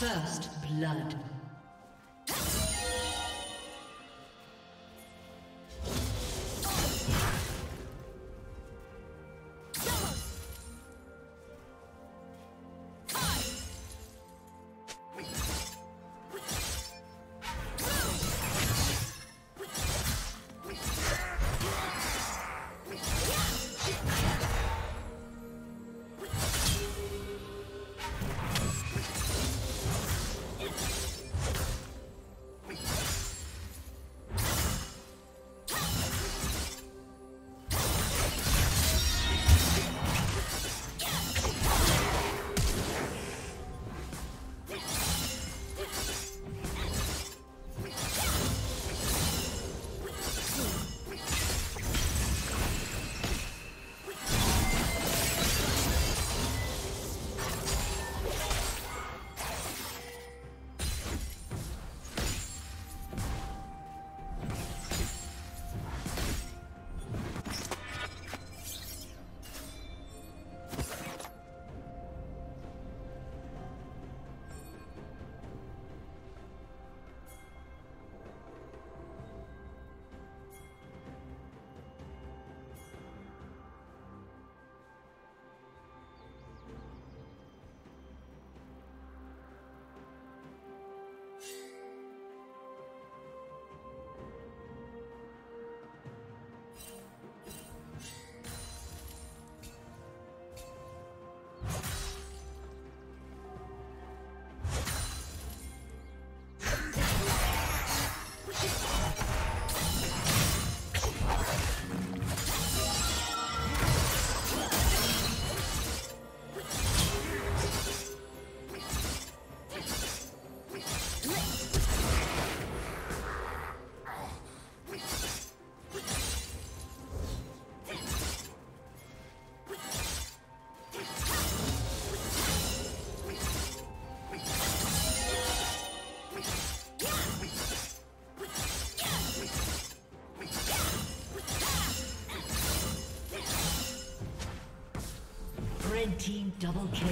First blood. Red team double kill.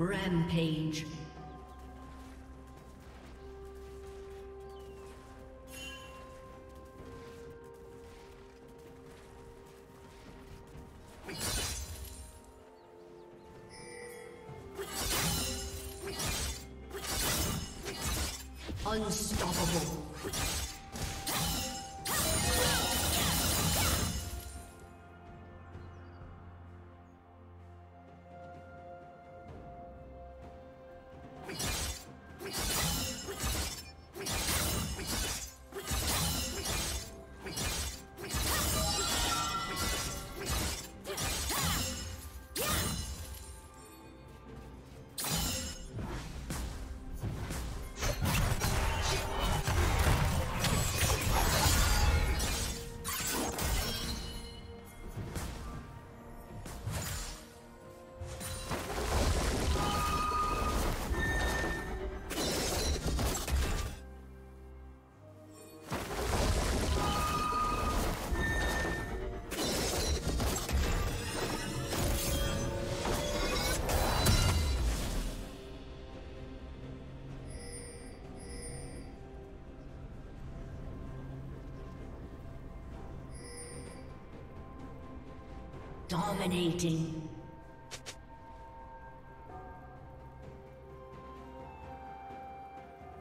Rampage. Unstoppable. Dominating.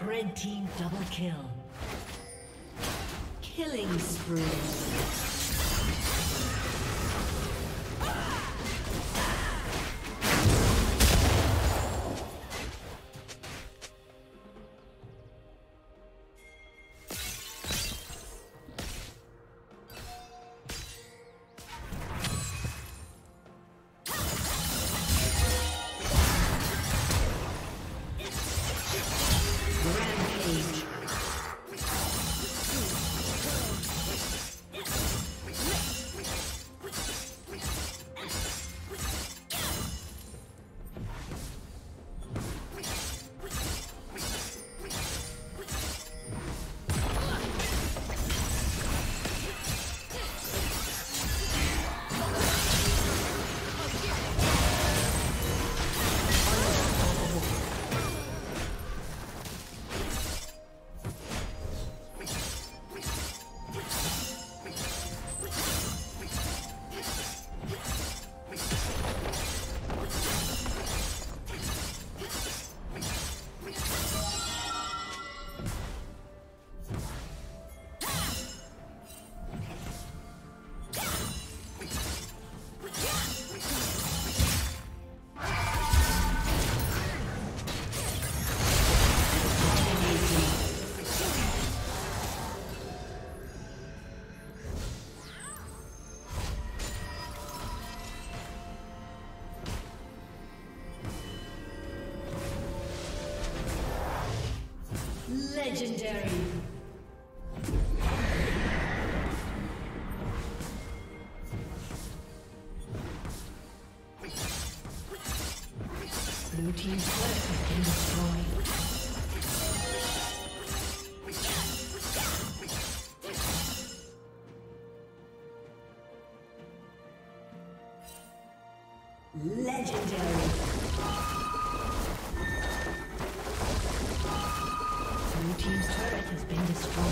Red team double kill. Killing spree. Legendary. Blue team's turret has been destroyed.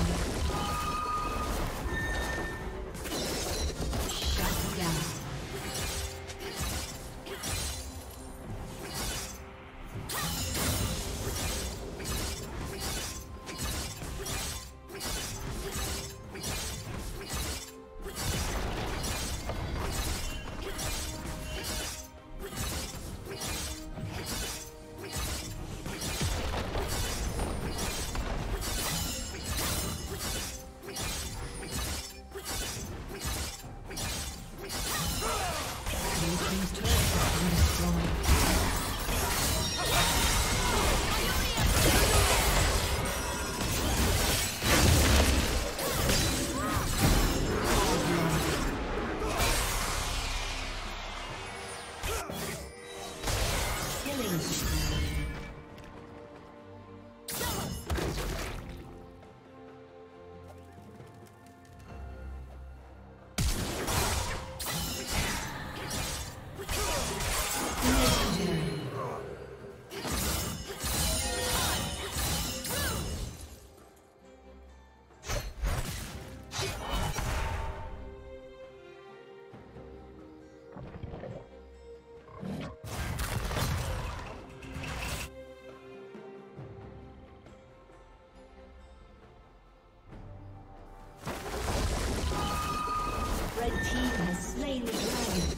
slain the dragon.